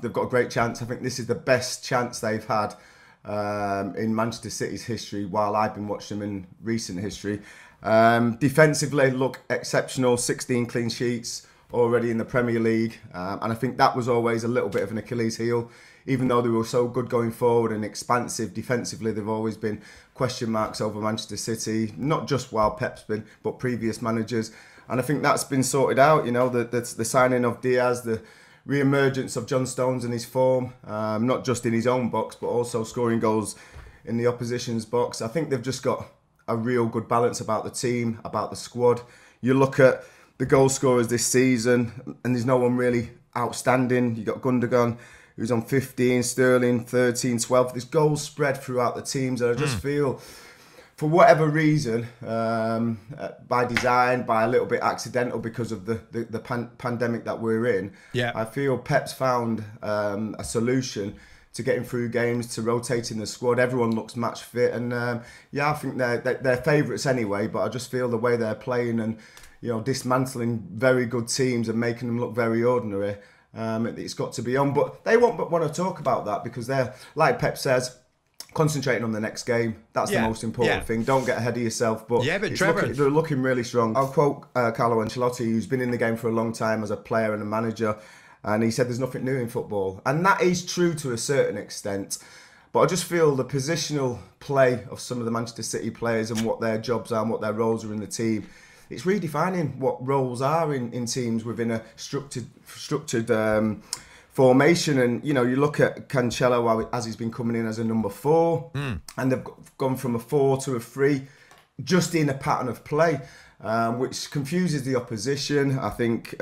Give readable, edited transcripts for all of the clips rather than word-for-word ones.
They've got a great chance. I think this is the best chance they've had in Manchester City's history while I've been watching them in recent history. Defensively, look exceptional. 16 clean sheets already in the Premier League. And I think that was always a little bit of an Achilles heel. Even though they were so good going forward and expansive defensively, they've always been question marks over Manchester City. Not just while Pep's been, but previous managers. And I think that's been sorted out. You know, the signing of Dias, the re-emergence of John Stones and his form, not just in his own box, but also scoring goals in the opposition's box. I think they've just got a real good balance about the team, about the squad. You look at the goal scorers this season, and there's no one really outstanding. You've got Gundogan, who's on 15, Sterling, 13, 12. There's goals spread throughout the teams, and I just feel, for whatever reason, by design, by a little bit accidental because of the pandemic that we're in, yeah, I feel Pep's found a solution to getting through games, to rotating the squad. Everyone looks match fit, and yeah, I think they're favourites anyway. But I just feel the way they're playing and, you know, dismantling very good teams and making them look very ordinary, it's got to be on. But they won't want to talk about that because they're, like Pep says, concentrating on the next game. That's the most important thing. Don't get ahead of yourself. But, Trevor, they're looking really strong. I'll quote Carlo Ancelotti, who's been in the game for a long time as a player and a manager, and he said there's nothing new in football. And that is true to a certain extent. But I just feel the positional play of some of the Manchester City players and what their jobs are and what their roles are in the team, it's redefining what roles are in teams within a structured formation. And, you know, you look at Cancelo as he's been coming in as a number 4, and they've gone from a 4 to a 3 just in a pattern of play, which confuses the opposition. I think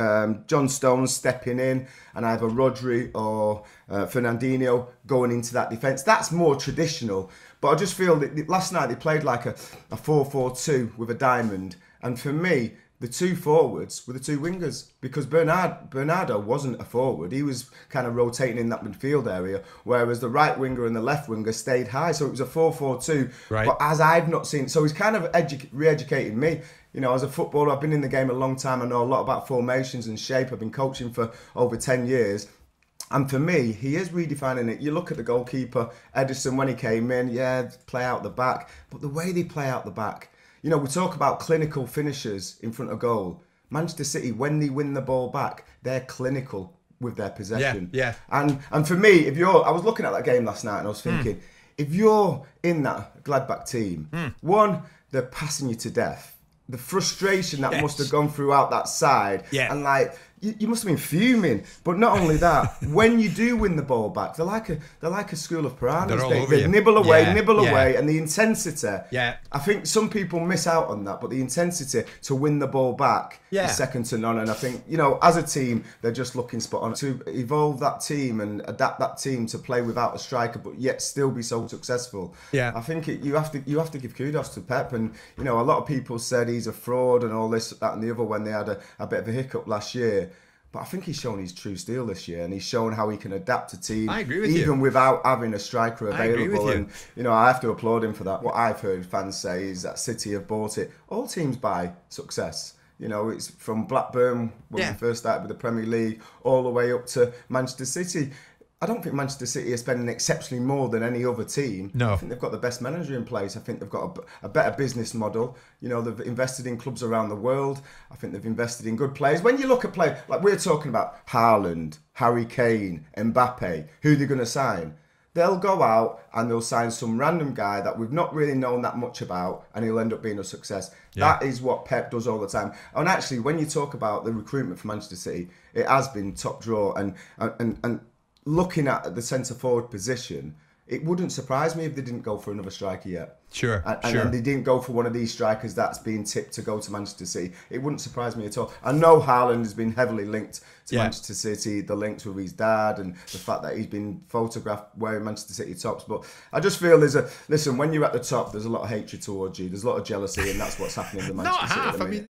John Stones stepping in and either Rodri or Fernandinho going into that defence, that's more traditional. But I just feel that last night they played like a 4-4-2 with a diamond. And for me, the two forwards were the two wingers, because Bernardo wasn't a forward. He was kind of rotating in that midfield area, whereas the right winger and the left winger stayed high. So it was a 4-4-2, right. But as I've not seen, so he's kind of re-educated me. You know, as a footballer, I've been in the game a long time. I know a lot about formations and shape. I've been coaching for over 10 years. And for me, he is redefining it. You look at the goalkeeper, Edison, when he came in, yeah, play out the back. But the way they play out the back, you know, we talk about clinical finishers in front of goal. Manchester City, when they win the ball back, they're clinical with their possession. Yeah. And for me, if you're, I was looking at that game last night and I was thinking, if you're in that Gladbach team, one, they're passing you to death. The frustration that must have gone throughout that side, and like you must have been fuming. But not only that, when you do win the ball back, they're like a school of piranhas. They nibble away, nibble away, and the intensity. I think some people miss out on that, but the intensity to win the ball back is second to none. And I think, you know, as a team, they're just looking spot on to evolve that team and adapt that team to play without a striker, but yet still be so successful. I think you have to give kudos to Pep. And, you know, a lot of people said he's a fraud and all this, that and the other when they had a bit of a hiccup last year, but I think he's shown his true steel this year, and he's shown how he can adapt a team even without having a striker available. I agree with you. And, you know, I have to applaud him for that. What I've heard fans say is that City have bought it. All teams buy success. You know, it's from Blackburn when we first started with the Premier League all the way up to Manchester City. I don't think Manchester City are spending exceptionally more than any other team. No. I think they've got the best manager in place. I think they've got a better business model. You know, they've invested in clubs around the world. I think they've invested in good players. When you look at players, like we're talking about Haaland, Harry Kane, Mbappe, who they're going to sign. They'll go out and they'll sign some random guy that we've not really known that much about, and he'll end up being a success. That is what Pep does all the time. And actually, when you talk about the recruitment for Manchester City, it has been top draw. And looking at the centre-forward position, it wouldn't surprise me if they didn't go for another striker yet. And they didn't go for one of these strikers that's being tipped to go to Manchester City. It wouldn't surprise me at all. I know Haaland has been heavily linked to Manchester City, the links with his dad and the fact that he's been photographed wearing Manchester City tops. But I just feel there's a... Listen, when you're at the top, there's a lot of hatred towards you. There's a lot of jealousy, and that's what's happening to Manchester City.